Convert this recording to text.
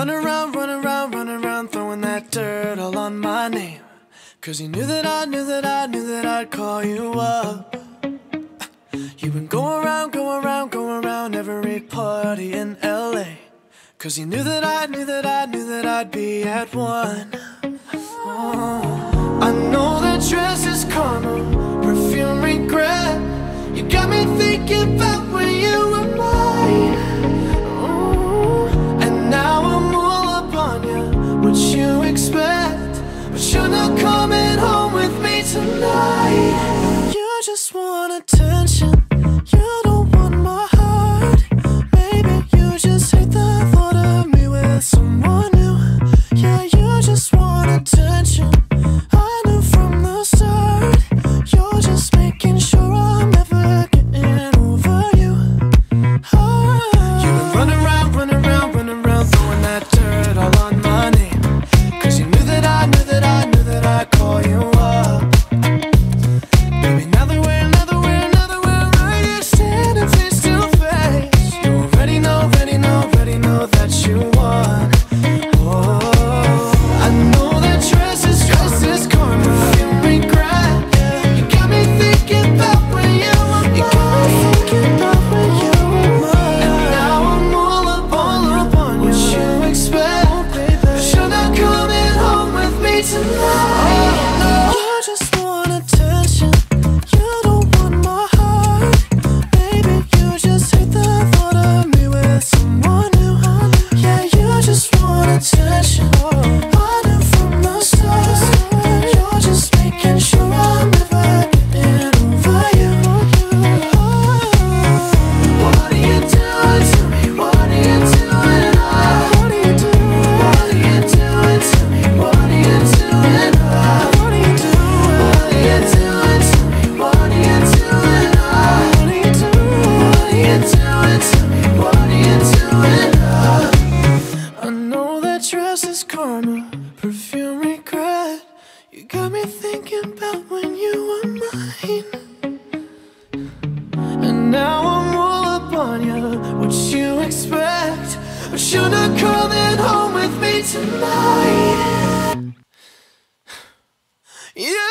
Run around, throwing that dirt all on my name. Cause you knew that I'd call you up. You've been going around every party in LA. Cause you knew that I'd be at one. Oh. I know that dress is karma, perfume regret. You got me thinking about when you were mine. Oh. And now I'm all up on you, what you expect. But you're not coming home with me tonight. You just want attention, you don't want my heart. Maybe you just hate the thought of me with someone new. Yeah, you just want attention, I knew from the start. You're just making sure I'm never getting over you. Oh. You've been running around, throwing that dirt all on my name. Cause you knew that I'd call you up. Yeah!